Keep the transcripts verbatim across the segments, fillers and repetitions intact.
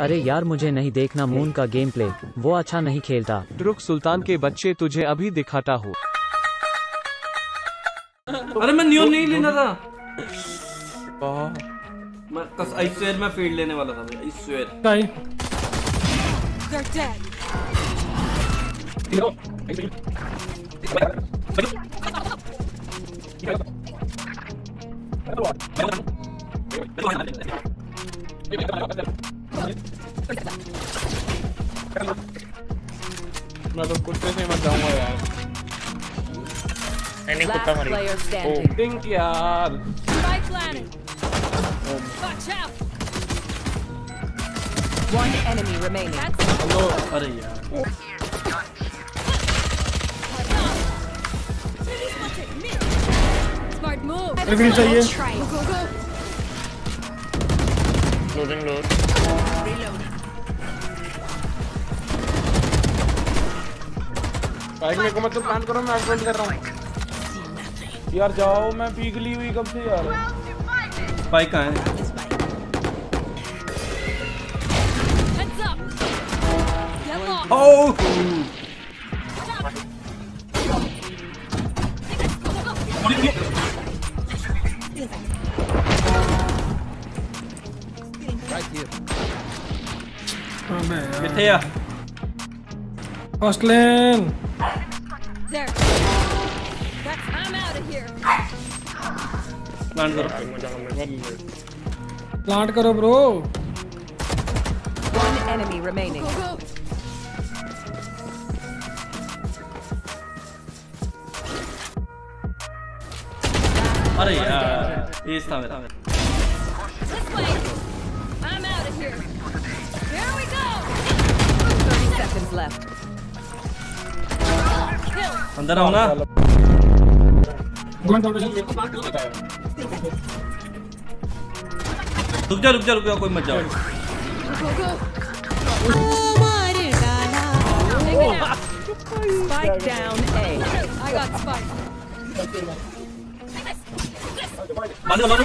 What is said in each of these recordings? अरे यार मुझे नहीं देखना मून का गेम प्ले, वो अच्छा नहीं खेलता। रुक सुल्तान के बच्चे, तुझे अभी दिखाता हूँ। अरे मैं नियोन नहीं लेना था, मैं कस आई स्वेयर मैं फील्ड लेने वाला था। आई मैं तो कुछ नहीं मत जाऊंगा यार। मैंने कुत्ता मारी। ओह पिंक यार। हेलो अरे यार। रिवील चाहिए। Loading load. बाइक मेरे को मतलब प्लान करो, मैं एक्सपेंड कर रहा हूँ यार। जाओ मैं पीगली हुई कब से यार। स्पाइक कहाँ है? किथे यार? First lane. प्लांट करो, प्लांट करो ब्रो। One enemy remaining. अरे यार ये था मेरा। I'm out of here. Here we go. thirty seconds left. अंदर आओ ना। रुक जा रुक जा रुक जा, कोई मत जाओ। मारो मारो।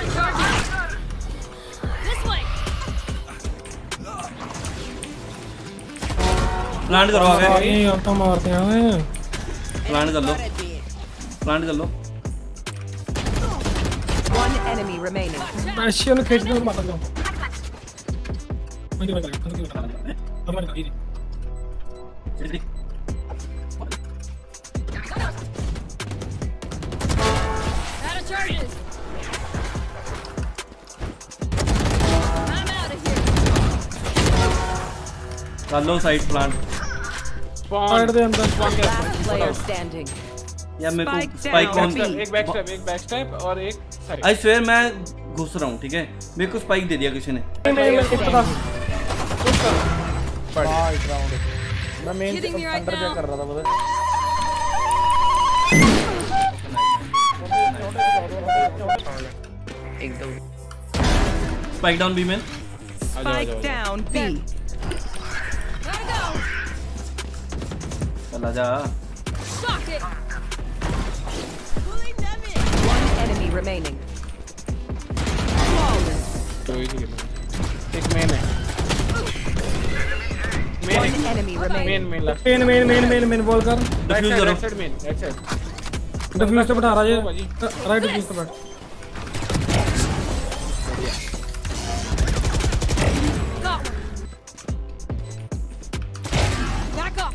of charge. This way. Land करो आगे। ये अब तो मारते हैं। Land कर लो। प्लांट कर लो। One enemy remaining. ऐसे उन्हें खेलने में मत लगाओ। कर लो साइड प्लांट। प्लांट दे अंदर प्लांट। यार मेरे को स्पाइक कौन सा? एक बैक स्टेप, एक बैक स्टेप और एक साइड। आई स्वेयर मैं घुस रहा हूँ, ठीक है? मेरे को स्पाइक दे दिया किसी ने। नहीं नहीं मैं इतना कुछ कर पड़ गया। मैं मेन अंदर जा कर रहा था बस। एक दो स्पाइक डाउन बी में। Spike down B. चला जा। remaining ek main hai main enemy remaining main main main main main main ball kar defuse karo side main right side defuse se batha raha hai right defuse se batha back off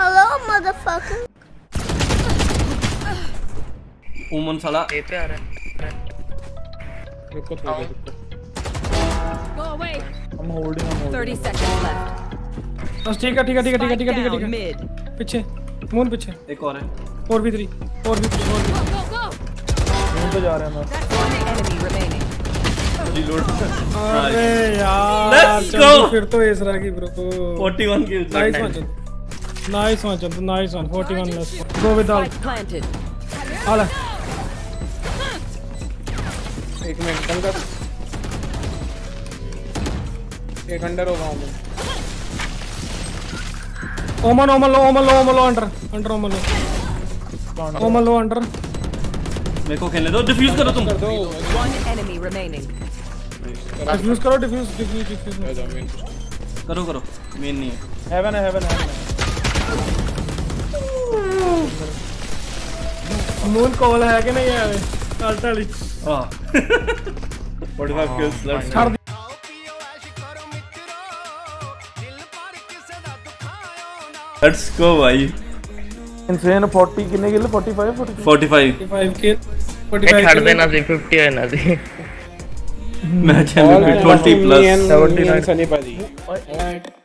hello motherfucker ओमन साला ए पे आ रहा है रुको थोड़ा go away हम holding हम तीस सेकंड लेफ्ट बस ठीक है ठीक है ठीक है ठीक है ठीक है पीछे मून पीछे एक और है four v three four v three moon पे जा रहे हैं हम रीलोड अरे यार लेट्स गो फिर तो इस रहा की ब्रो forty-one की नाइस वन नाइस वन चल nice one forty-one let's go with all आला एक मिनट अंदर एक अंडर होगा हूं ओमन ओमन लो ओमन लो ओमन लो अंडर अंडर ओमन लो ओमन लो अंडर मेरे को खेलने दो डिफ्यूज करो तुम वन एनिमी रिमेनिंग डिफ्यूज करो डिफ्यूज डिफ्यूज डिफ्यूज करो करो मेन नहीं है हेवन है हेवन है मून कॉल है कि नहीं है टलटली हां forty-five kills left let's go भाई इनसेन forty कितने के लिए forty-five forty-five forty-five के forty-five कर देना three fifty है ना जी मैच है twenty plus seventy-nine सनी पाजी